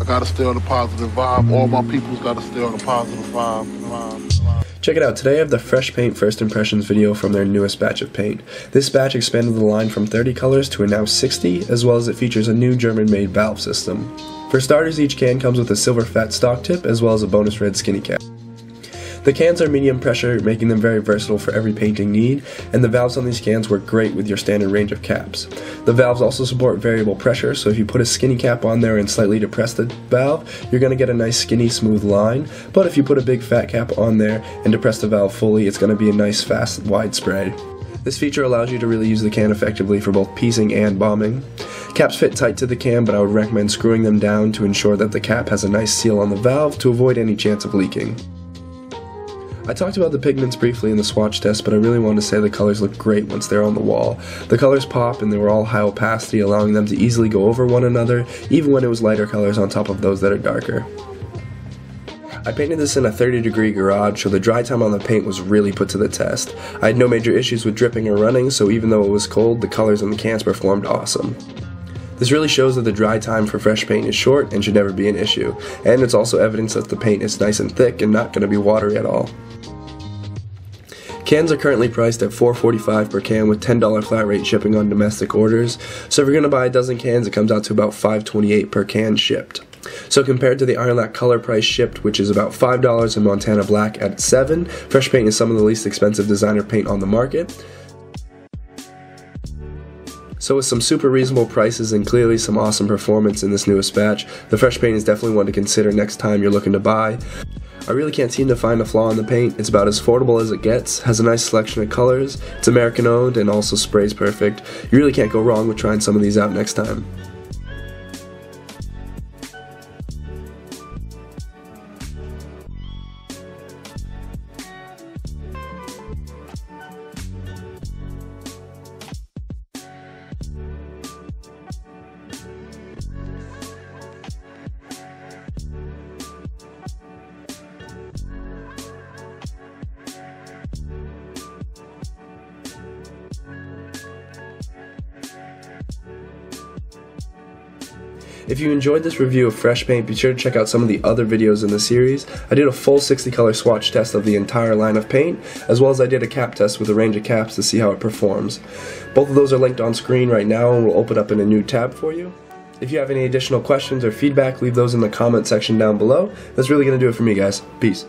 I gotta stay on a positive vibe. All my people's gotta stay on a positive vibe. Check it out, today I have the Fresh Paint First Impressions video from their newest batch of paint. This batch expanded the line from 30 colors to a now 60, as well as it features a new German-made valve system. For starters, each can comes with a silver fat stock tip, as well as a bonus red skinny cap. The cans are medium pressure, making them very versatile for every painting need, and the valves on these cans work great with your standard range of caps. The valves also support variable pressure, so if you put a skinny cap on there and slightly depress the valve, you're going to get a nice skinny smooth line, but if you put a big fat cap on there and depress the valve fully, it's going to be a nice fast wide spray. This feature allows you to really use the can effectively for both piecing and bombing. Caps fit tight to the can, but I would recommend screwing them down to ensure that the cap has a nice seal on the valve to avoid any chance of leaking. I talked about the pigments briefly in the swatch test, but I really want to say the colors look great once they're on the wall. The colors pop and they were all high opacity, allowing them to easily go over one another, even when it was lighter colors on top of those that are darker. I painted this in a 30-degree garage, so the dry time on the paint was really put to the test. I had no major issues with dripping or running, so even though it was cold, the colors in the cans performed awesome. This really shows that the dry time for fresh paint is short and should never be an issue, and it's also evidence that the paint is nice and thick and not going to be watery at all. Cans are currently priced at $4.45 per can with $10 flat rate shipping on domestic orders, so if you're going to buy a dozen cans, it comes out to about $5.28 per can shipped. So compared to the Iron Lac color price shipped, which is about $5, and Montana Black at $7, Fresh Paint is some of the least expensive designer paint on the market. So with some super reasonable prices and clearly some awesome performance in this newest batch, the Fresh Paint is definitely one to consider next time you're looking to buy. I really can't seem to find a flaw in the paint. It's about as affordable as it gets, has a nice selection of colors, it's American owned, and also sprays perfect. You really can't go wrong with trying some of these out next time. If you enjoyed this review of Fresh Paint, be sure to check out some of the other videos in the series. I did a full 60 color swatch test of the entire line of paint, as well as I did a cap test with a range of caps to see how it performs. Both of those are linked on screen right now and will open up in a new tab for you. If you have any additional questions or feedback, leave those in the comment section down below. That's really going to do it for me, guys. Peace.